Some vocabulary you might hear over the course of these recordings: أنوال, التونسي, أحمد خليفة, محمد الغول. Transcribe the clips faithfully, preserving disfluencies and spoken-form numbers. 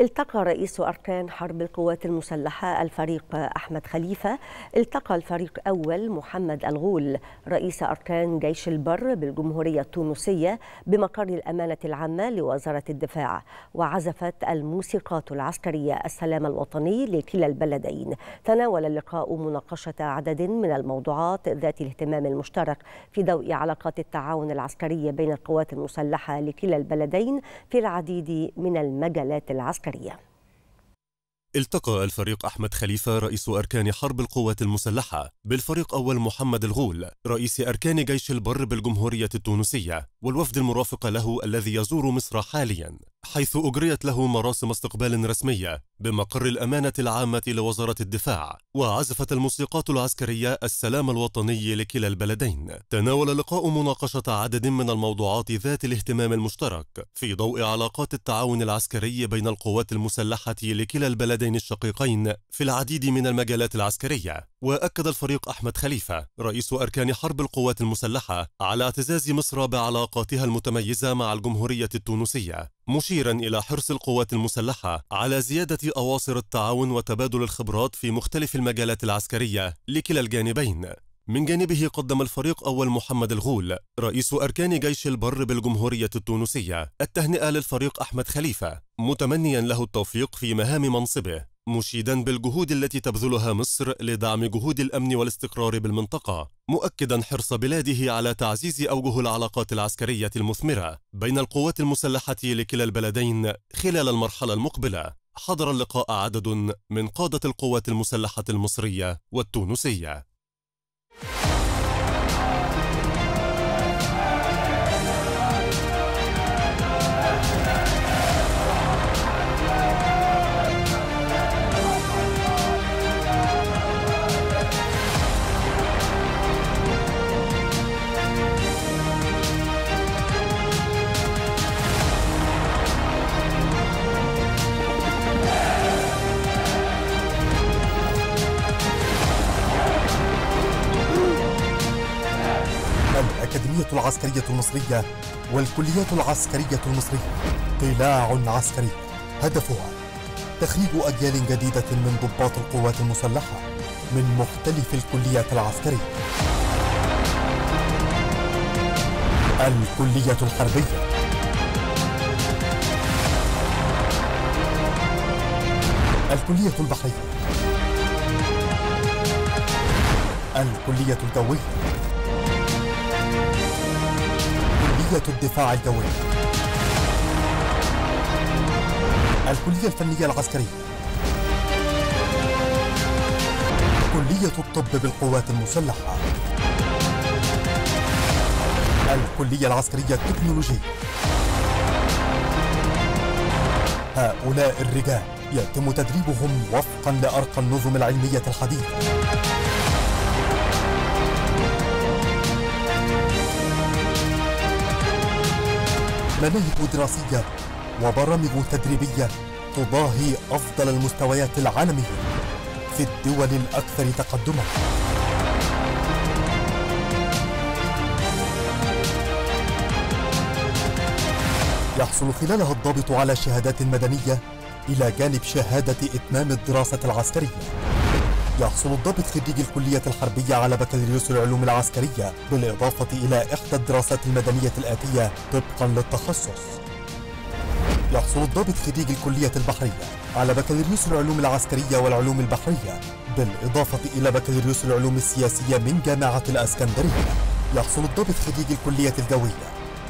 التقى رئيس أركان حرب القوات المسلحة الفريق أحمد خليفة، التقى الفريق أول محمد الغول رئيس أركان جيش البر بالجمهورية التونسية بمقر الأمانة العامة لوزارة الدفاع، وعزفت الموسيقات العسكرية السلام الوطني لكلا البلدين. تناول اللقاء مناقشة عدد من الموضوعات ذات الاهتمام المشترك في ضوء علاقات التعاون العسكري بين القوات المسلحة لكلا البلدين في العديد من المجالات العسكرية. التقى الفريق أحمد خليفة رئيس أركان حرب القوات المسلحة بالفريق أول محمد الغول رئيس أركان جيش البر بالجمهورية التونسية والوفد المرافق له الذي يزور مصر حاليا، حيث أجريت له مراسم استقبال رسمية بمقر الأمانة العامة لوزارة الدفاع، وعزفت الموسيقات العسكرية السلام الوطني لكلا البلدين. تناول اللقاء مناقشة عدد من الموضوعات ذات الاهتمام المشترك في ضوء علاقات التعاون العسكري بين القوات المسلحة لكلا البلدين الشقيقين في العديد من المجالات العسكرية. وأكد الفريق أحمد خليفة رئيس أركان حرب القوات المسلحة على اعتزاز مصر بعلاقاتها المتميزة مع الجمهورية التونسية، مشيرا إلى حرص القوات المسلحة على زيادة أواصر التعاون وتبادل الخبرات في مختلف المجالات العسكرية لكلا الجانبين. من جانبه قدم الفريق أول محمد الغول رئيس أركان جيش البر بالجمهورية التونسية التهنئة للفريق أحمد خليفة، متمنيا له التوفيق في مهام منصبه، مشيدا بالجهود التي تبذلها مصر لدعم جهود الأمن والاستقرار بالمنطقة، مؤكدا حرص بلاده على تعزيز أوجه العلاقات العسكرية المثمرة بين القوات المسلحة لكلا البلدين خلال المرحلة المقبلة. حضر اللقاء عدد من قادة القوات المسلحة المصرية والتونسية. الأكاديمية العسكرية المصرية والكليات العسكرية المصرية قلاع عسكري هدفها تخريج أجيال جديدة من ضباط القوات المسلحة من مختلف الكليات العسكرية. الكلية الحربية، الكلية البحرية، الكلية الجوية، كلية الدفاع الجوي، الكلية الفنية العسكرية، كلية الطب بالقوات المسلحة، الكلية العسكرية التكنولوجية. هؤلاء الرجال يتم تدريبهم وفقا لأرقى النظم العلمية الحديثة. مناهج دراسية وبرامج تدريبية تضاهي أفضل المستويات العالمية في الدول الأكثر تقدما. يحصل خلالها الضابط على شهادات مدنية إلى جانب شهادة إتمام الدراسة العسكرية. يحصل الضابط خريج الكلية الحربية على بكالوريوس العلوم العسكرية بالإضافة إلى إحدى الدراسات المدنية الآتية طبقا للتخصص. يحصل الضابط خريج الكلية البحرية على بكالوريوس العلوم العسكرية والعلوم البحرية بالإضافة إلى بكالوريوس العلوم السياسية من جامعة الإسكندرية. يحصل الضابط خريج الكلية الجوية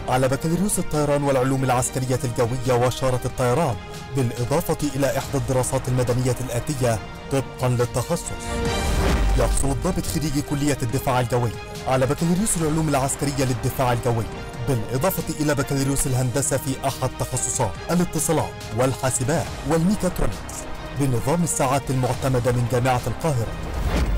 على بكالوريوس الطيران والعلوم العسكرية الجوية وشارة الطيران بالإضافة إلى إحدى الدراسات المدنية الآتية طبقا للتخصص. يحصل الضابط خريج كلية الدفاع الجوي على بكالوريوس العلوم العسكرية للدفاع الجوي بالإضافة إلى بكالوريوس الهندسة في أحد تخصصات الاتصالات والحاسبات والميكاترونكس بنظام الساعات المعتمدة من جامعة القاهرة.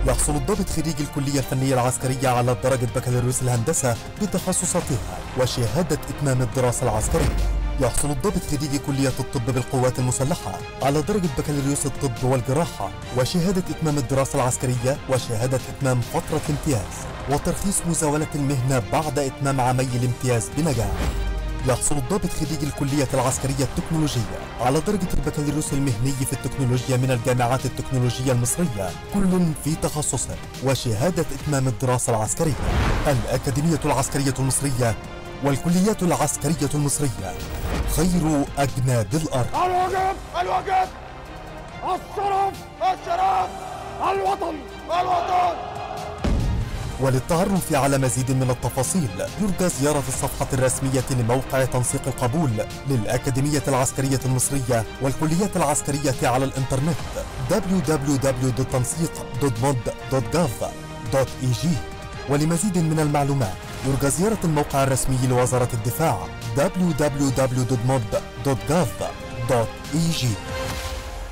يحصل الضابط خريج الكلية الفنية العسكرية على درجة بكالوريوس الهندسة بتخصصاتها وشهادة إتمام الدراسة العسكرية. يحصل الضابط خريج كلية الطب بالقوات المسلحة على درجة بكالوريوس الطب والجراحة وشهادة إتمام الدراسة العسكرية وشهادة إتمام فترة امتياز وترخيص مزاولة المهنة بعد إتمام عامي الامتياز بنجاح. يحصل الضابط خريج الكلية العسكرية التكنولوجية على درجة البكالوريوس المهني في التكنولوجيا من الجامعات التكنولوجية المصرية، كل في تخصصه، وشهادة إتمام الدراسة العسكرية. الأكاديمية العسكرية المصرية والكليات العسكرية المصرية خير أجناد الأرض. الواجب الواجب الشرف الشرف الوطن الوطن. وللتعرف على مزيد من التفاصيل يرجى زيارة الصفحة الرسمية لموقع تنسيق القبول للأكاديمية العسكرية المصرية والكليات العسكرية على الإنترنت دبليو دبليو دبليو دوت تنسيق دوت مود دوت جوف دوت اي جي. ولمزيد من المعلومات يرجى زيارة الموقع الرسمي لوزارة الدفاع دبليو دبليو دبليو دوت مود دوت جوف دوت اي جي.